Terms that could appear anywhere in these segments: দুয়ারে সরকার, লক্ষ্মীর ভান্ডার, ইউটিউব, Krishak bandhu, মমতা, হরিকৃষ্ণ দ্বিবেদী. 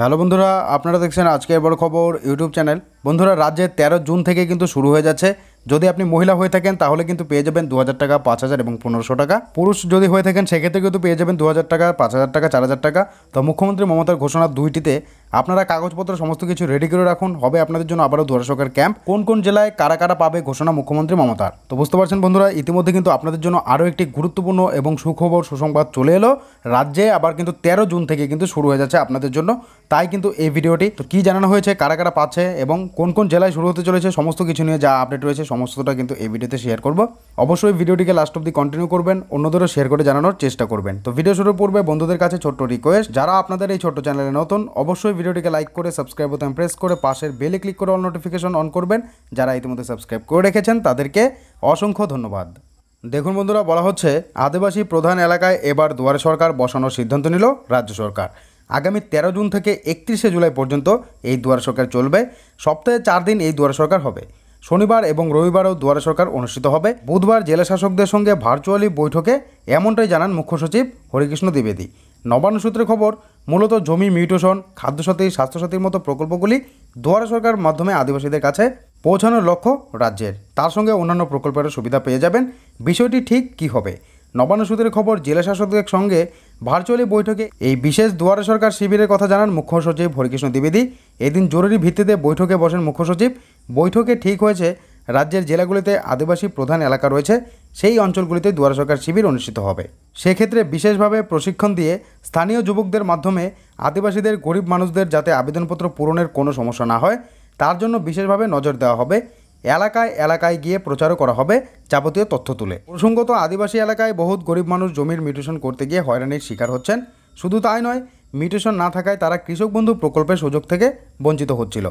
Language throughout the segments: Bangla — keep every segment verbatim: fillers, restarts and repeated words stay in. হ্যালো বন্ধুরা আপনারা দেখছেন আজকের বড় খবর ইউটিউব চ্যানেল। বন্ধুরা রাজ্যে তেরো জুন থেকে কিন্তু শুরু হয়ে যাচ্ছে। যদি আপনি মহিলা হয়ে থাকেন তাহলে কিন্তু পেয়ে যাবেন দু হাজার টাকা পাঁচ হাজার এবং পনেরোশো টাকা। পুরুষ যদি হয়ে থাকেন সেক্ষেত্রে কিন্তু পেয়ে যাবেন দু হাজার টাকা পাঁচ হাজার টাকা চার হাজার টাকা। তো মুখ্যমন্ত্রী মমতার ঘোষণা দুইটিতে আপনারা কাগজপত্র সমস্ত কিছু রেডি করে রাখুন, হবে আপনাদের জন্য আবারও দুয়ারে সরকার ক্যাম্প। কোন কোন জেলায় কারা কারা পাবে ঘোষণা মুখ্যমন্ত্রী মমতার। তো বুঝতে পারছেন বন্ধুরা, ইতিমধ্যে কিন্তু আপনাদের জন্য আরও একটি গুরুত্বপূর্ণ এবং সুখবর সুসংবাদ চলে এলো। রাজ্যে আবার কিন্তু তেরো জুন থেকে কিন্তু শুরু হয়ে যাচ্ছে আপনাদের জন্য, তাই কিন্তু এই ভিডিওটি। তো কী জানানো হয়েছে, কারা কারা পাচ্ছে এবং কোন কোন জেলায় শুরু হতে চলেছে সমস্ত কিছু নিয়ে যা আপডেট রয়েছে সমস্তটা কিন্তু এই ভিডিওতে শেয়ার করব। অবশ্যই ভিডিওটিকে লাস্ট অব্দি কন্টিনিউ করবেন, অন্যদেরও শেয়ার করে জানানোর চেষ্টা করবেন। তো ভিডিও শুরু করবে বন্ধুদের কাছে ছোট্ট রিকোয়েস্ট, যারা আপনাদের এই ছোট্ট চ্যানেলে নতুন অবশ্যই ভিডিওটিকে লাইক করে সাবস্ক্রাইব বাটন প্রেস করে পাশের বেলে ক্লিক করে অল নোটিফিকেশন অন করবেন। যারা ইতিমধ্যে সাবস্ক্রাইব করে রেখেছেন তাদেরকে অসংখ্য ধন্যবাদ। দেখুন বন্ধুরা, বলা হচ্ছে আদিবাসী প্রধান এলাকায় এবার দুয়ারে সরকার বসানোর সিদ্ধান্ত নিল রাজ্য সরকার। আগামী তেরো জুন থেকে একত্রিশে জুলাই পর্যন্ত এই দুয়ারে সরকার চলবে। সপ্তাহে চার দিন এই দুয়ারে সরকার হবে। শনিবার এবং রবিবারও দুয়ারে সরকার অনুষ্ঠিত হবে। বুধবার জেলা শাসকদের সঙ্গে ভার্চুয়ালি বৈঠকে এমনটাই জানান মুখ্য সচিব হরিকৃষ্ণ দ্বিবেদী। নবান্ন সূত্রে খবর, মূলত জমি মিউটেশন, খাদ্যসাথী, স্বাস্থ্যসাথীর মতো প্রকল্পগুলি দুয়ারে সরকার মাধ্যমে আদিবাসীদের কাছে পৌঁছানোর লক্ষ্য রাজ্যের। তার সঙ্গে অন্যান্য প্রকল্পেরও সুবিধা পেয়ে যাবেন। বিষয়টি ঠিক কী হবে? নবান্ন সূত্রে খবর, জেলা শাসকদের সঙ্গে ভার্চুয়ালি বৈঠকে এই বিশেষ দুয়ারে সরকার শিবিরের কথা জানান মুখ্য সচিব হরিকৃষ্ণ দ্বিবেদী। এদিন জরুরি ভিত্তিতে বৈঠকে বসেন মুখ্য সচিব। বৈঠকে ঠিক হয়েছে রাজ্যের জেলাগুলিতে আদিবাসী প্রধান এলাকা রয়েছে, সেই অঞ্চলগুলিতে দুয়ারে সরকার শিবির অনুষ্ঠিত হবে। সেক্ষেত্রে বিশেষভাবে প্রশিক্ষণ দিয়ে স্থানীয় যুবকদের মাধ্যমে আদিবাসীদের গরিব মানুষদের যাতে আবেদনপত্র পূরণের কোনো সমস্যা না হয় তার জন্য বিশেষভাবে নজর দেওয়া হবে। এলাকায় এলাকায় গিয়ে প্রচারও করা হবে যাবতীয় তথ্য তুলে। প্রসঙ্গত আদিবাসী এলাকায় বহুত গরিব মানুষ জমির মিউটেশন করতে গিয়ে হয়রানির শিকার হচ্ছেন। শুধু তাই নয়, মিউটেশন না থাকায় তারা কৃষক বন্ধু প্রকল্পের সুযোগ থেকে বঞ্চিত হচ্ছিল।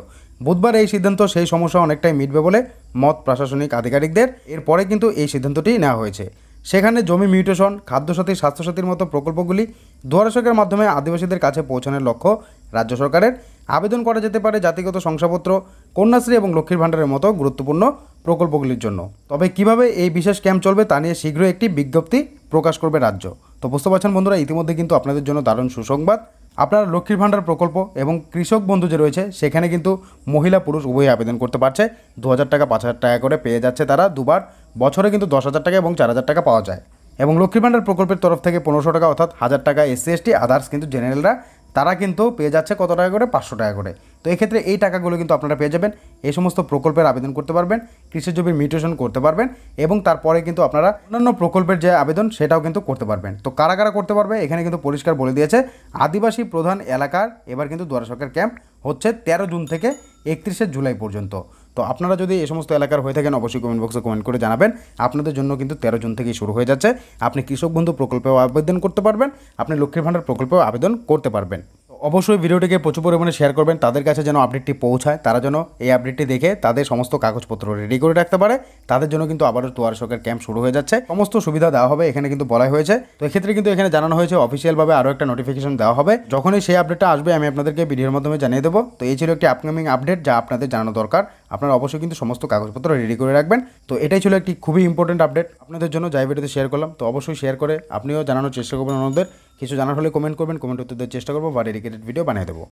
বুধবার এই সিদ্ধান্ত সেই সমস্যা অনেকটাই মিটবে বলে মত প্রশাসনিক আধিকারিকদের। এরপরে কিন্তু এই সিদ্ধান্তটি নেওয়া হয়েছে। সেখানে জমি মিউটেশন, খাদ্যসাথী, স্বাস্থ্যসাথীর মতো প্রকল্পগুলি দুয়ারে সরকারের মাধ্যমে আদিবাসীদের কাছে পৌঁছানোর লক্ষ্য রাজ্য সরকারের। আবেদন করা যেতে পারে জাতিগত শংসাপত্র, কন্যাশ্রী এবং লক্ষ্মীর ভান্ডারের মতো গুরুত্বপূর্ণ প্রকল্পগুলির জন্য। তবে কিভাবে এই বিশেষ ক্যাম্প চলবে তা নিয়ে শীঘ্রই একটি বিজ্ঞপ্তি প্রকাশ করবে রাজ্য। তো বুঝতে পারছেন বন্ধুরা, ইতিমধ্যে কিন্তু আপনাদের জন্য দারুণ সুসংবাদ। আপনারা লক্ষ্মীর ভান্ডার প্রকল্প এবং কৃষক বন্ধু যে রয়েছে সেখানে কিন্তু মহিলা পুরুষ উভয়ই আবেদন করতে পারছে। দু হাজার টাকা পাঁচ হাজার টাকা করে পেয়ে যাচ্ছে তারা দুবার। বছরে কিন্তু দশ হাজার টাকা এবং চার হাজার টাকা পাওয়া যায়। এবং লক্ষ্মীর ভান্ডার প্রকল্পের তরফ থেকে পনেরোশো টাকা অর্থাৎ হাজার টাকা এসসি এসটি আদার্স কিন্তু জেনারেলরা তারা কিন্তু পেয়ে যাচ্ছে কত টাকা করে, পাঁচশো টাকা করে। তো এক্ষেত্রে এই টাকাগুলো কিন্তু আপনারা পেয়ে যাবেন। এই সমস্ত প্রকল্পের আবেদন করতে পারবেন, কৃষি জমির মিউটেশন করতে পারবেন এবং তারপরে কিন্তু আপনারা অন্যান্য প্রকল্পের যে আবেদন সেটাও কিন্তু করতে পারবেন। তো কারা কারা করতে পারবে এখানে কিন্তু পরিষ্কার বলে দিয়েছে। আদিবাসী প্রধান এলাকার এবার কিন্তু দুয়ারে সরকার ক্যাম্প হচ্ছে তেরো জুন থেকে একত্রিশে জুলাই পর্যন্ত। তো আপনারা যদি এই সমস্ত এলাকার হয়ে থাকেন অবশ্যই কমেন্ট বক্সে কমেন্ট করে জানাবেন। আপনাদের জন্য কিন্তু তেরো জুন থেকেই শুরু হয়ে যাচ্ছে। আপনি কৃষক বন্ধু প্রকল্পেও আবেদন করতে পারবেন, আপনি লক্ষ্মীর ভান্ডার প্রকল্পেও আবেদন করতে পারবেন। অবশ্যই ভিডিওটিকে প্রচুর পরিমাণে শেয়ার করবেন, তাদের কাছে যেন আপডেটটি পৌঁছায়, তারা যেন এই আপডেটটি দেখে তাদের সমস্ত কাগজপত্র রেডি করে রাখতে পারে। তাদের জন্য কিন্তু আবারও দুয়ারে সরকার ক্যাম্প শুরু হয়ে যাচ্ছে। সমস্ত সুবিধা দেওয়া হবে এখানে কিন্তু বলা হয়েছে। তো এক্ষেত্রে কিন্তু এখানে জানানো হয়েছে অফিসিয়ালভাবে আরও একটা নোটিফিকেশন দেওয়া হবে। যখনই সেই আপডেটটা আসবে আমি আপনাদেরকে ভিডিওর মাধ্যমে জানিয়ে দেবো। তো এই ছিল একটি আপকামিং আপডেট যা আপনাদের জানানো দরকার। আপনারা অবশ্যই কিন্তু সমস্ত কাগজপত্র রেডি করে রাখবেন। তো এটাই ছিল একটি খুবই ইম্পর্টেন্ট আপডেট আপনাদের জন্য যাই ভিডিওতে শেয়ার করলাম। তো অবশ্যই শেয়ার করে আপনিও জানানোর চেষ্টা করবেন, অন্যদের কিছু জানার হলে কমেন্ট করবেন, কমেন্ট উত্তর দেওয়ার চেষ্টা করবো বা ডেডিকেটেড ভিডিও বানিয়ে দেবো।